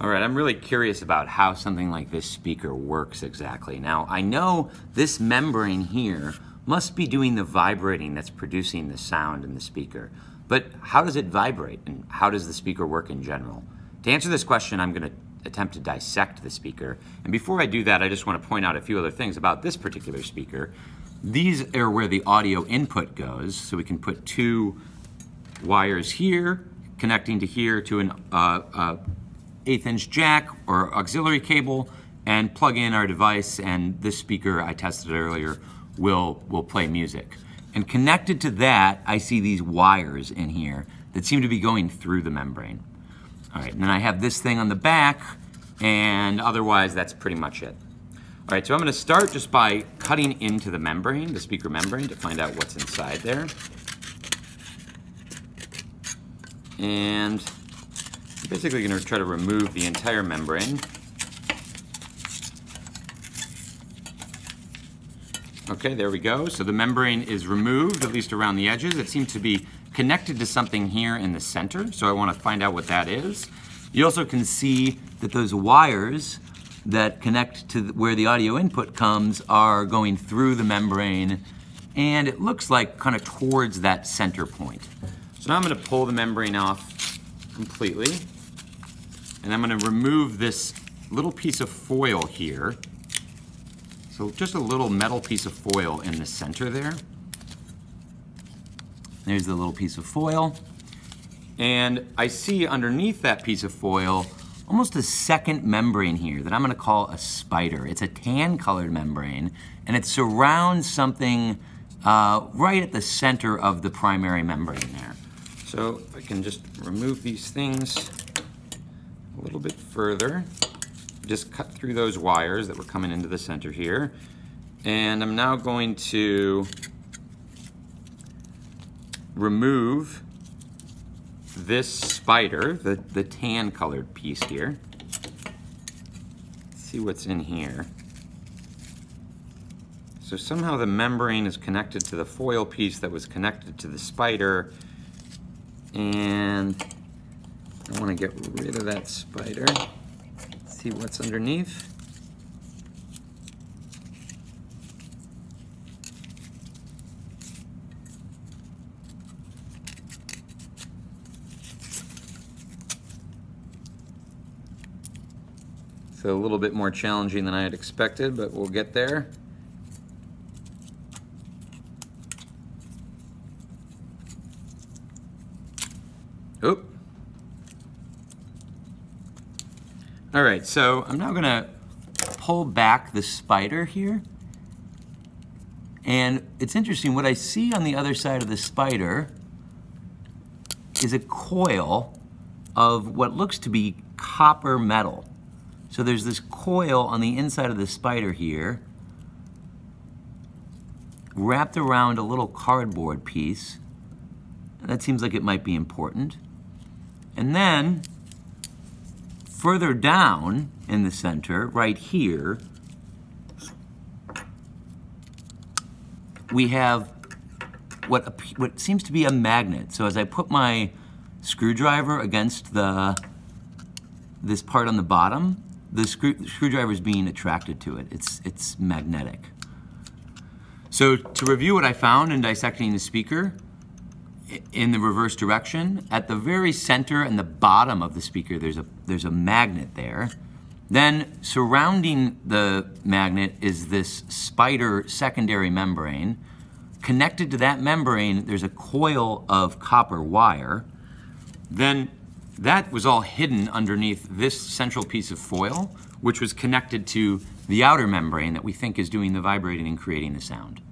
All right, I'm really curious about how something like this speaker works exactly. Now, I know this membrane here must be doing the vibrating that's producing the sound in the speaker, but how does it vibrate and how does the speaker work in general? To answer this question, I'm going to attempt to dissect the speaker. And before I do that, I just want to point out a few other things about this particular speaker. These are where the audio input goes, so we can put two wires here, connecting to here to an 1/8" jack or auxiliary cable, and plug in our device, and this speaker I tested earlier will play music. And connected to that, I see these wires in here that seem to be going through the membrane. All right, and then I have this thing on the back, and otherwise that's pretty much it. All right, so I'm gonna start just by cutting into the membrane, the speaker membrane, to find out what's inside there. And I'm basically gonna try to remove the entire membrane. Okay, there we go. So the membrane is removed, at least around the edges. It seems to be connected to something here in the center, so I want to find out what that is. You also can see that those wires that connect to where the audio input comes are going through the membrane, and it looks like kind of towards that center point. So now I'm going to pull the membrane off completely, and I'm going to remove this little piece of foil here. So just a little metal piece of foil in the center there. There's the little piece of foil. And I see underneath that piece of foil almost a second membrane here that I'm gonna call a spider. It's a tan colored membrane, and it surrounds something right at the center of the primary membrane there. So I can just remove these things a little bit further. Just cut through those wires that were coming into the center here. And I'm now going to remove this spider, the tan colored piece here. Let's see what's in here. So somehow the membrane is connected to the foil piece that was connected to the spider. And I want to get rid of that spider. See what's underneath. So a little bit more challenging than I had expected, but we'll get there. Oop. All right, so I'm now gonna pull back the spider here. And it's interesting, what I see on the other side of the spider is a coil of what looks to be copper metal. So there's this coil on the inside of the spider here, wrapped around a little cardboard piece. That seems like it might be important. And then, further down in the center, right here, we have what seems to be a magnet. So as I put my screwdriver against this part on the bottom, the screwdriver is being attracted to it. It's magnetic. So to review what I found in dissecting the speaker, in the reverse direction. At the very center and the bottom of the speaker, there's a magnet there. Then surrounding the magnet is this spider secondary membrane. Connected to that membrane, there's a coil of copper wire. Then that was all hidden underneath this central piece of foil, which was connected to the outer membrane that we think is doing the vibrating and creating the sound.